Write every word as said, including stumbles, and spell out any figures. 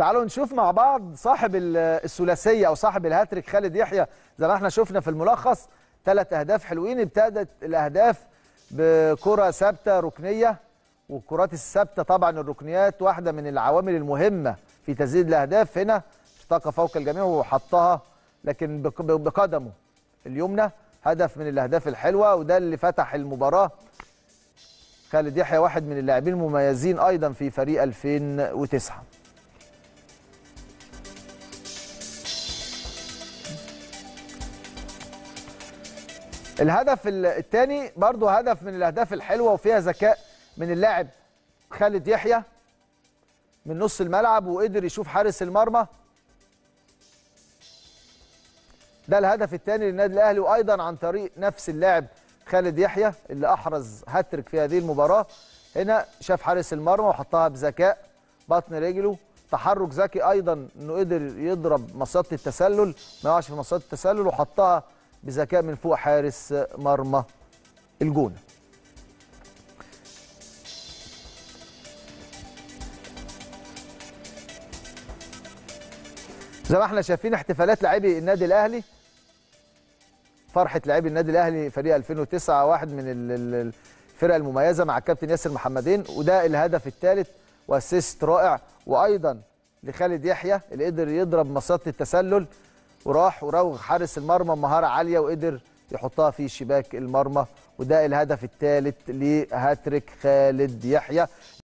تعالوا نشوف مع بعض صاحب الثلاثيه او صاحب الهاتريك خالد يحيى. زي ما احنا شفنا في الملخص ثلاث اهداف حلوين. ابتدت الاهداف بكره ثابته ركنيه، والكرات الثابته طبعا الركنيات واحده من العوامل المهمه في تسديد الاهداف. هنا ارتقى فوق الجميع وحطها لكن بقدمه اليمنى، هدف من الاهداف الحلوه وده اللي فتح المباراه. خالد يحيى واحد من اللاعبين المميزين ايضا في فريق ألفين وتسعة. الهدف الثاني برضه هدف من الاهداف الحلوه وفيها ذكاء من اللاعب خالد يحيى من نص الملعب، وقدر يشوف حارس المرمى. ده الهدف الثاني للنادي الاهلي، وايضا عن طريق نفس اللاعب خالد يحيى اللي احرز هاتريك في هذه المباراه. هنا شاف حارس المرمى وحطها بذكاء، بطن رجله، تحرك ذكي ايضا انه قدر يضرب مصيده التسلل، ما يقعش في مصيده التسلل، وحطها بذكاء من فوق حارس مرمى الجونة. زي ما احنا شايفين احتفالات لاعبي النادي الاهلي، فرحه لاعبي النادي الاهلي فريق ألفين وتسعة، واحد من الفرق المميزه مع الكابتن ياسر محمدين. وده الهدف الثالث واسيست رائع، وايضا لخالد يحيى اللي قدر يضرب مصيده التسلل وراح وراوغ حارس المرمى بمهاره عاليه وقدر يحطها في شباك المرمى. وده الهدف الثالث لهاتريك خالد يحيى.